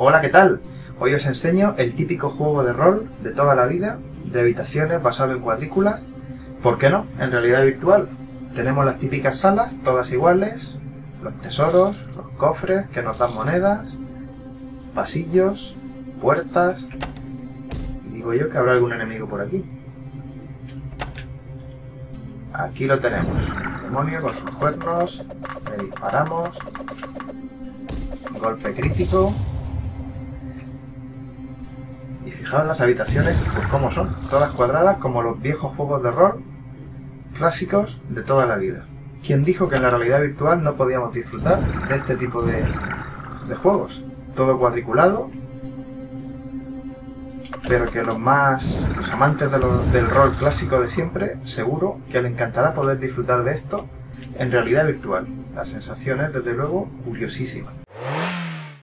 Hola, ¿qué tal? Hoy os enseño el típico juego de rol de toda la vida, de habitaciones basado en cuadrículas, ¿por qué no? En realidad virtual. Tenemos las típicas salas, todas iguales, los tesoros, los cofres que nos dan monedas, pasillos, puertas, y digo yo que habrá algún enemigo por aquí. Aquí lo tenemos, el demonio con sus cuernos, le disparamos, golpe crítico, y fijaos las habitaciones pues como son, todas cuadradas como los viejos juegos de rol clásicos de toda la vida. ¿Quién dijo que en la realidad virtual no podíamos disfrutar de este tipo de juegos? Todo cuadriculado, pero que los amantes del rol clásico de siempre, seguro que les encantará poder disfrutar de esto en realidad virtual. La sensación es, desde luego, curiosísima.